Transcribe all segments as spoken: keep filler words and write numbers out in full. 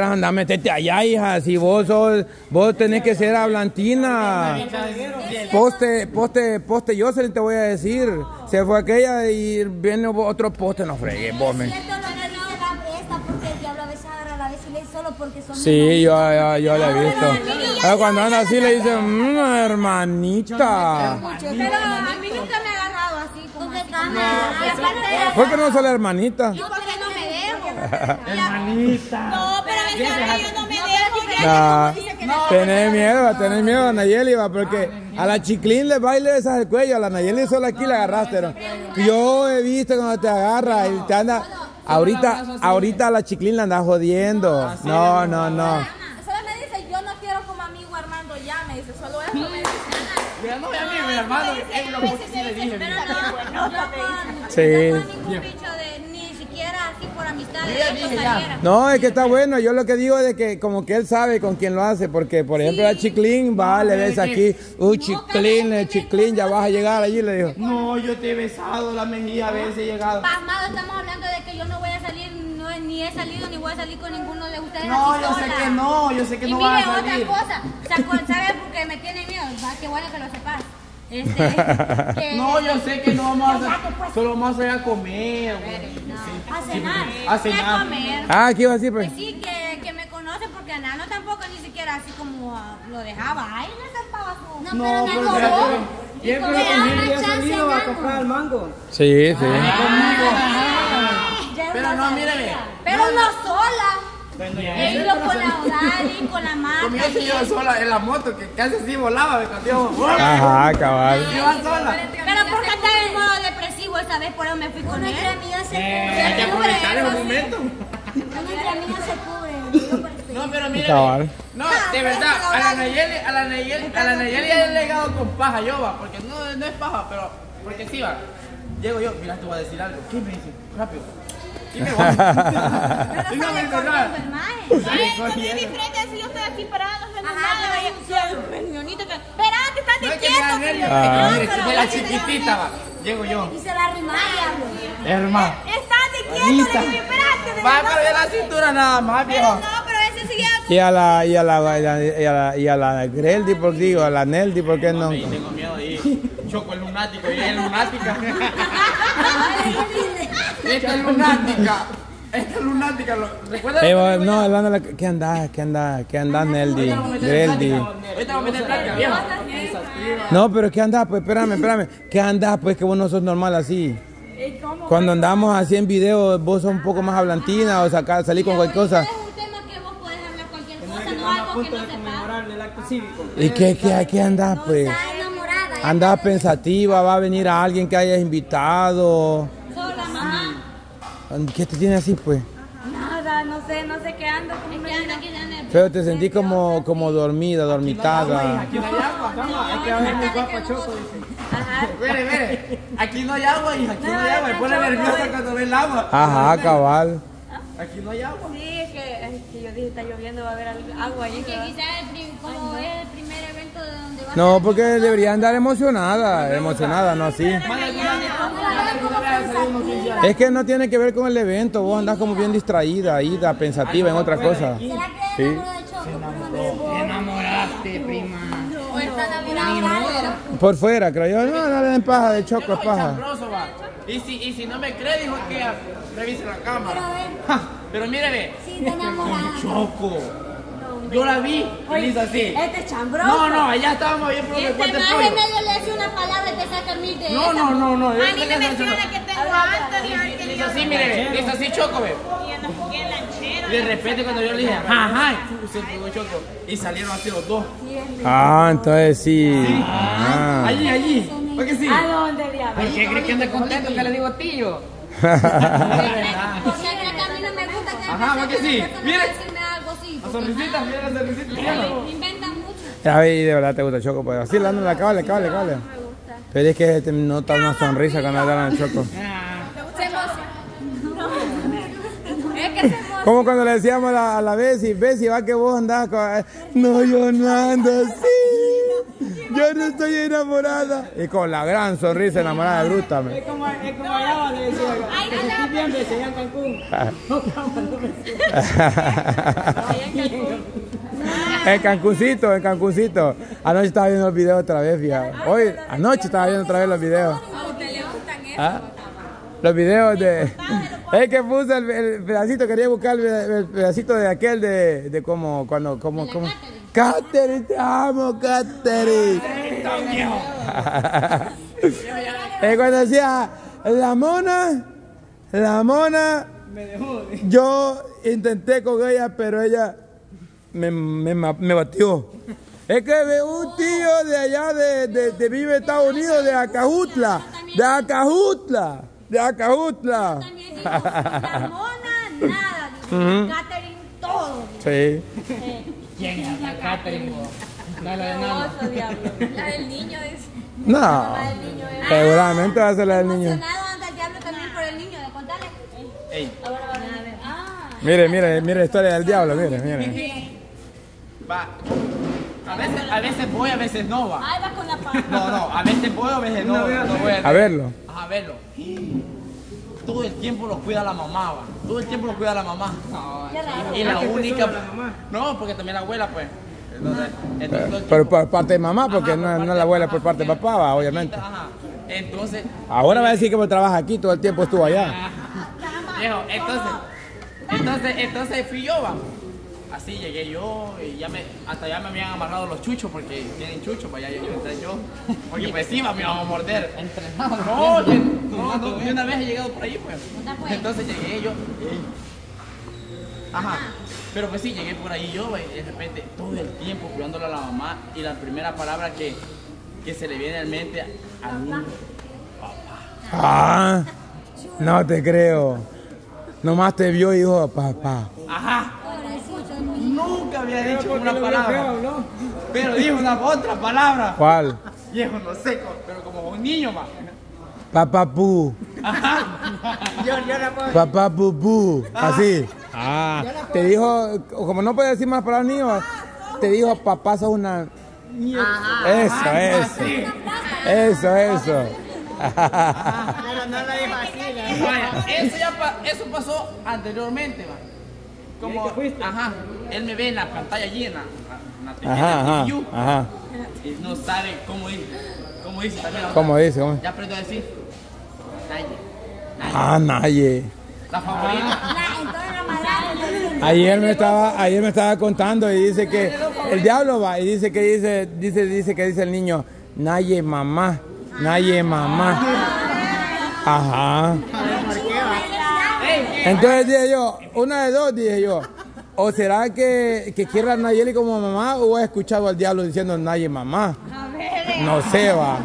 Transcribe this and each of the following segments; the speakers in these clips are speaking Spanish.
quieras andar, metete allá, hija. Si vos sos, vos tenés que ser hablantina. Poste, poste, poste, yo se te voy a decir. Se fue aquella y viene otro poste, no fregues, vos me. Sí, yo, yo, yo la he visto. Pero cuando anda así le dicen, mmm, hermanita. Pero a mí nunca me ha agarrado así. ¿Por qué no soy la hermanita? No, porque no me dejo. Hermanita. No, pero a veces yo no me dejo. Tenés miedo, tenés miedo a Nayeli, porque a la chiclín le baile esas el cuello. A la Nayeli solo aquí la agarraste. Yo he visto cuando te agarra y te anda... Ahorita, ahorita a la chiclín la anda jodiendo. No, no, no. Solo me dice, yo no quiero como amigo Armando, ya me dice, solo eso me dice. Yo no voy a mi hermano, es lo que sí le dije. Pero no, no fue ningún bicho de ni siquiera así por amistad. No, es que está bueno, yo lo que digo es que como que él sabe con quién lo hace, porque por ejemplo la chiclín, va, le ves aquí, uy, chiclín, chiclín, ya vas a llegar allí, le dijo. No, yo te he besado la mejilla a veces he llegado. Pasmado, estamos hablando de que yo no voy a salir, no, ni he salido, ni voy a salir con ninguno de ustedes. No, yo sé que no, yo sé que no va a salir. Y mire, otra cosa, ¿sabes por qué me tiene miedo? Qué bueno que lo sepas. Este, que, no, yo sé que no vamos a salir, pues, solo vamos a ir a comer. No, no, a cenar, sí, a cenar. A comer. Ah, ¿qué iba a decir? Pues sí, que, que me conoce, porque a Nano tampoco ni siquiera así como uh, lo dejaba. Ay, no estampaba su... No, pero no, pero siempre lo conmigo ya salido a comprar al mango. Sí, sí. Pero no, mírame. Pero no sola. Él lo con la Odali, con la madre. Comía que yo sola en la moto, que casi así volaba. Ajá, cabal. Yo sola. Pero porque estaba en modo depresivo esta vez, por eso me fui con él. Una entre amigas se cubre. Hay que aprovechar el momento. Una entre amigas se cubre. No, pero mira. No, de verdad, a la Nayeli, a la Nayeli, a la Nayeli ya le he llegado con paja, yo va. Porque no, no es paja, pero porque sí va. Llego yo, mira, te voy a decir algo. ¿Qué me dice? Rápido. Y me voy. No me encontraba. Yo soy diferente, así yo estoy aquí parada, no sé nada. Espera, te estás diciendo. No, la chiquitita va. Llego yo. Y se la arrimaba. Hermano. Estás diciendo, espérate. Va, pero de la cintura nada más, viejo. Y a la, y a la, y a la Greldi, por digo, a la Neldi, ¿por qué no? Tengo miedo ahí. Choco el lunático, y es lunática. Esta es lunática. Esta es lunática. ¿Recuerdas? Eh, no, hablando de la... ¿Qué andás? ¿Qué andás? ¿Qué andás, Neldi? Greldi. Ahorita vamos a meter placa, viejo. No, pero ¿qué andás? Pues espérame, espérame. ¿Qué andás? Pues que vos no sos normal así. Cuando andamos así en video, vos sos un poco más hablantina o sacar, salir con cualquier cosa. Que no conmemorar el acto cívico. ¿Y qué, qué, qué andás, pues? No, está enamorada. Andás pensativa, va a venir a alguien que hayas invitado. Sola, mamá. ¿Qué te tiene así, pues? Nada, no sé, no sé qué ando. Pero te sentí como, como dormida, dormitada. Aquí no hay agua, cama. Hay que haber un guapa choco, dice. Ajá. Mire, mire. Aquí no hay agua, hija. Aquí no hay agua. Me pone nerviosa cuando ve el agua. Ajá, cabal. Aquí no hay agua. Sí, es que, es que yo dije, está lloviendo, va a haber agua ahí. Es que quizás el, como ay, no. Es el primer evento de donde va. No, porque debería andar emocionada, emocionada, no así. Es que no tiene que ver con el evento, vos andás como bien distraída, ida, pensativa en otra cosa. Sí. Se enamoró. Te enamoraste, prima. O está enamorada. Por fuera, creo yo. No, no le den paja, de choco es paja. Y si, y si no me cree, dijo que revise la cámara. Pero, ja, pero míreme. Sí, te enamoraste. Choco. No, yo la vi. Feliz así. Este chambroso. No, no, allá estábamos bien por el cuarto de pollo. Este más medio le hace una palabra y te saca mil de no, no, no, no. A mí me menciona que tengo antes y ahorita que le digo. Así, mire, es así, Choco, ve. Y de repente cuando yo le dije, ajá, se pegó Choco. Y salieron así los dos. Ah, entonces sí. sí. Ah. Allí, allí. ¿Por qué sí? ¿A dónde diablos? ¿Por qué crees que andas contento que le digo tío? Porque a mí no me gusta que... Ajá, ¿por qué sí? Mira. La sonrisita, mira la sonrisita. Me inventan mucho. A ver, de verdad te gusta el Choco, pues. Así le andan, le cabale, le cabale, le cabale. Pero es que te nota una sonrisa cuando le dan el Choco. Como cuando le decíamos a la Bessy, Bessy, va que vos andás con... No, yo no ando así. Yo no estoy enamorada. Y con la gran sonrisa enamorada de Bruta. Es como allá donde decía, que se estoy viendo y se veía en Cancún. No, no me en Cancuncito, en Cancuncito. Anoche estaba viendo los videos otra vez, fíjate. Hoy, anoche estaba viendo otra vez los videos. ¿A usted le gustan eso? Los videos de... Es que puse el, el pedacito, quería buscar el, el pedacito de aquel de, de como, cuando, como, como... Katherine, te amo, Katherine. Es cuando decía, la Mona, la Mona, me dejó. Yo intenté con ella, pero ella me, me, me batió. Es que ve un tío de allá, de, de, de vive Estados Unidos, de Acajutla, de Acajutla, de Acajutla. La Mona, nada. Uh-huh. Katherine, todo. Sí. ¿Quién es la Katherine? La de Nano. La del niño es. No. La del niño es. Seguramente va a ser la del niño. Emocionado anda el diablo también por el niño. Contale. Ey. Ahora va a ver. Ah. Mire, mire, mire la historia del diablo. Mire, mire. Va. A veces, a veces voy, a veces no va. Ahí va con la pata. No, no. A veces voy, a veces no. No voy a verlo. A verlo. Todo el tiempo los cuida la mamá, ¿va? Todo el tiempo los cuida la mamá. No, y la única... La mamá. No, porque también la abuela, pues. Entonces, entonces, pero, pero por parte de mamá, porque ajá, por no, parte no la abuela, mamá, por parte de papá, ¿va? Obviamente. Ajá. Entonces... Ahora va a decir que trabaja aquí, todo el tiempo estuvo allá. Ajá. Entonces, entonces, entonces fui yo, ¿va? Así llegué yo y ya me, hasta ya me habían amarrado los chuchos porque tienen chuchos, para allá yo entré yo. Porque pues sí, me iban a morder. Entrenado. No, yo, no, no, yo una vez he llegado por ahí pues. Entonces llegué yo. Ajá. Pero pues sí, llegué por ahí yo y de repente todo el tiempo cuidándole a la mamá y la primera palabra que, que se le viene a la mente a mí, papá. Ah, no te creo. Nomás te vio y dijo papá. Ajá. Nunca había dicho una palabra, feo, pero dijo una otra palabra. ¿Cuál? Viejo, no sé, pero como un niño más. Papapú. Yo, yo la puedo. Papapupú. Así. Ah. Te dijo, como no puede decir más palabras niños, te dijo papá sos una. Ajá. Eso, ajá, eso. Eso, eso. Pero no lo dijo así, ¿no? Vaya, eso, ya pa eso pasó anteriormente, va. Como, ajá, él me ve en la pantalla allí en la, en la tijera, ajá, de ajá. Y no sabe cómo dice, cómo dice también. ¿Cómo dice? ¿Cómo? Ya aprendió a decir, Naye. Ah, Naye. La favorita. Ayer me estaba, ayer me estaba contando y dice que el diablo va y dice que dice, dice, dice que dice el niño, Naye mamá, Naye mamá. Ajá. Entonces dije yo, una de dos, dije yo, o será que, que quiera a Nayeli como mamá o he escuchado al diablo diciendo Naye mamá. No sé, va.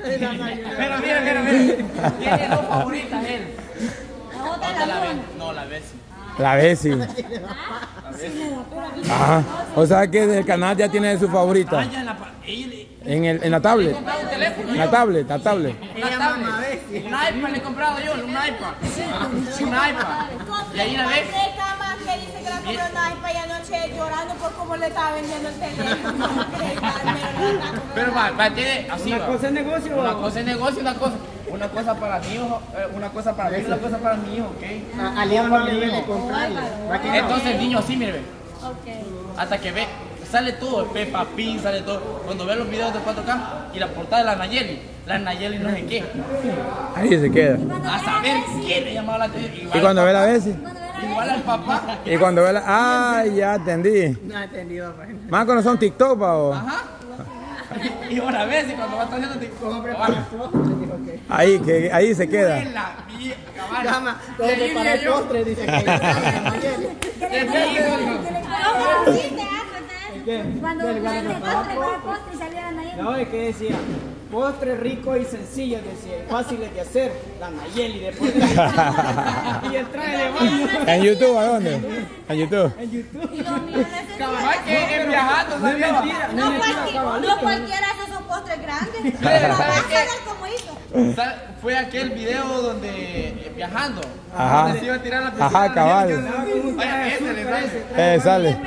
Pero mira, mira, mira. Tiene dos favoritas él. La otra la Bessy. No, la Bessy. La Bessy. Ajá. O sea que desde el canal ya tiene su favorita. En, el, en la tablet. Teléfono, la tablet, la tablet. La tablet. Un iPad le he comprado yo, un iPad. Un iPad. Y ahí una vez. Que dice que la compró un iPad y anoche llorando por cómo le estaba vendiendo el teléfono. Pero va, va, tiene así. Una cosa es negocio. Una cosa es negocio, una cosa. Una cosa para mi hijo, una cosa para mí, una cosa para mi hijo, ¿ok? Aliado no le viene a comprarle. Entonces el niño así, mire. Ok. Hasta que ve. Sale todo, Peppa Pig, sale todo. Cuando ve los videos de cuatro K y la portada de la Nayeli, la Nayeli no sé qué. Ahí se queda. A saber quién le llamaba la atención. ¿Y cuando ve la Bessy? Igual al papá. ¿Y cuando ve la...? Ah, ya entendí. No entendí, papá. Más cuando son TikTok, o... Ajá. Y ahora Bessy cuando va haciendo TikTok. Ahí, que, ahí se queda. Llama, todo para el postre, dice que Nayeli. Cuando le daba postre y salía la Nayeli. No, es que decía, postre rico y sencillo, decía, fáciles de hacer, la Nayeli después. Y el traje de baño. ¿En YouTube a dónde? ¿En YouTube? En YouTube. Y los míos que es viajando, no es mentira. No cualquiera hace esos postres grandes. ¿Sabes qué? Fue aquel video donde viajando. Donde se iba a tirar la piscina. Ajá, cabal. Vaya, ese le sale. Sale.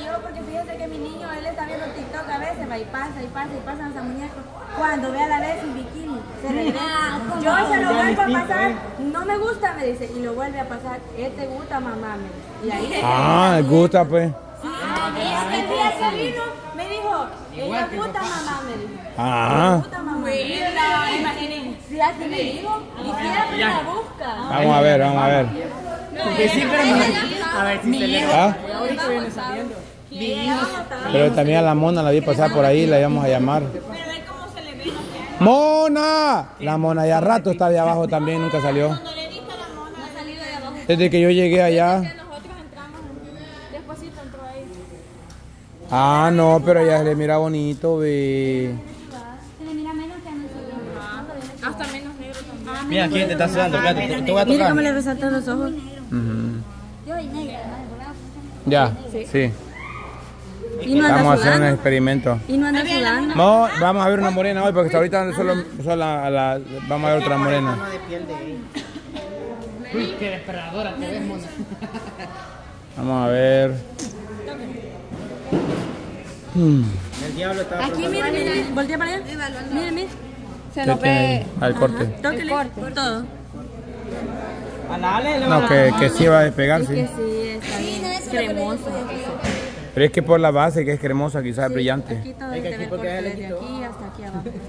Yo porque fíjate que y pasa y pasa y pasa hasta muñeco. Cuando ve a la vez un bikini, se regresa. Yo se lo vuelvo a pasar, no me gusta, me dice, y lo vuelve a pasar. Este gusta, mamá, me dice. Y ahí, ah, gusta, pues. Sí, el día que vino, me dijo, ella gusta, mamá, me dijo. Ah. Gusta, mamá. Imagínense, si así me digo, y siempre la busca. Vamos a ver, vamos a ver. Porque siempre me... A ver si se le va. Ahorita viene saliendo. Pero también a la Mona la vi pasar por ahí, la íbamos a llamar. ¡Mona! La Mona ya rato está de abajo también, nunca salió. Cuando le diste a la Mona, no ha salido de abajo. Desde que yo llegué allá. Desde que nosotros entramos, despuésito entró ahí. Ah, no, pero ya se le mira bonito, ve. Se le mira menos que a nosotros. Hasta menos negro también. Mira, aquí te está sudando, espérate, te voy a tocar. Mira cómo le resaltan los ojos. Yo y negro, ya, sí. No vamos a hacer sudando. Un experimento. Y no anda sudando. No, vamos a ver una morena hoy, porque hasta ahorita solo, solo la, la, vamos a ver otra morena. Uy, qué desesperadora te ves, Mona. Vamos a ver. Hmm. El diablo estaba. Aquí, mire, mire, voltea para allá. Mire, mire. Se lo ve. Al corte. Tóquele todo. No, que, que sí va a despegar, sí. Sí, es cremoso. Pero es que por la base, que es cremosa, quizás sí, es brillante. Aquí todo hay que aquí porque desde aquí hasta aquí abajo, hasta aquí.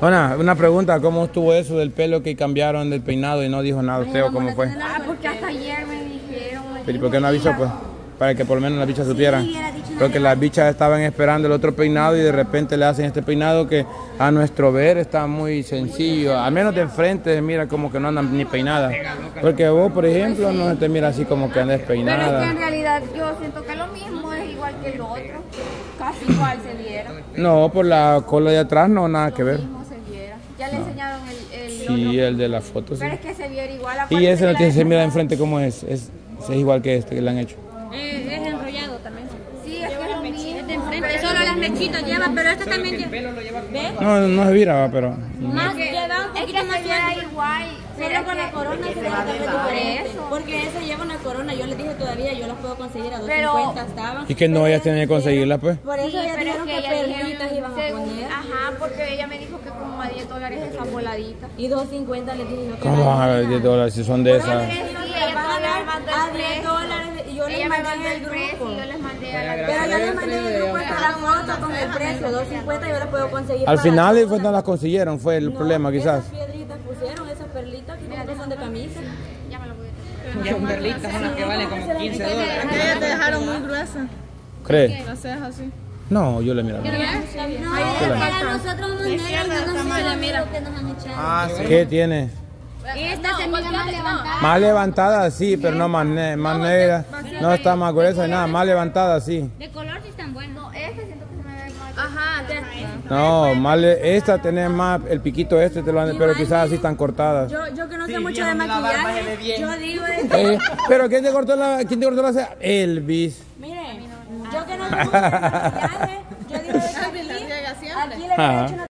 Una, una pregunta, ¿cómo estuvo eso del pelo que cambiaron del peinado y no dijo nada usted o cómo fue? Ah, porque hasta ayer me dijeron. ¿Pero por qué no avisó, pues? Para que por lo menos las bichas supieran. Porque las bichas estaban esperando el otro peinado y de repente le hacen este peinado que a nuestro ver está muy sencillo. Al menos de enfrente, mira como que no andan ni peinadas. Porque vos, por ejemplo, no te mira así como que andas peinada. Pero es que en realidad yo siento que lo mismo es igual que el otro. Casi igual se viera. No, por la cola de atrás no, nada que ver. Ya le enseñaron el, el otro. Sí, el de la foto. Pero es que se viera igual. Y ese no tiene, se mira de enfrente como es. Es igual que este que le han hecho. Solo las mechitas lleva, pero esto también lleva. ¿Ves? No, no se viraba, pero. Más lleva un poquito más igual. Pero con la corona se va a recuperar eso. Porque esa lleva una corona, yo les dije todavía, yo las puedo conseguir a doscientos cincuenta estaban. Y que no, ellas tienen que conseguirlas, pues. Por eso ellas dijeron que perritas iban a poner. Ajá, porque ella me dijo que como a diez dólares esas voladitas. Y doscientos cincuenta les dije no. ¿Cómo van a ver diez dólares si son de esas? A diez dólares. Yo les mandé el grupo. Yo les mandé a la... Pero yo les mandé el grupo hasta la foto con el precio, doscientos cincuenta, yo la puedo conseguir. Al final pues no las consiguieron, fue el no, problema quizás. Esas piedritas pusieron, esas perlitas que mira, son de camisa. Ya me lo voy a traer. Ya son perlitas, son las que valen como quince dólares. Ellas te dejaron muy gruesa. ¿Crees? No seas así. No, yo le miro. No, para nosotros unos negros no nos mira lo que nos han echado. Ah, sí. ¿Qué tiene? Esta no, se mira más levantada. Más levantada, sí, pero no más, ne más no, negra. No está más gruesa y nada, más levantada, sí. De color sí están buenos. No, esta siento que se me ve más. Ajá, de... No, más esta tenés más, el piquito este te lo han, pero quizás así están cortadas. Yo, yo que no sé sí, mucho de maquillaje, yo digo esto. Eh, pero ¿quién te cortó la, quién te cortó la ceja? Elvis. Mire, yo que no sé mucho de maquillaje, yo digo esto. Aquí le he hecho una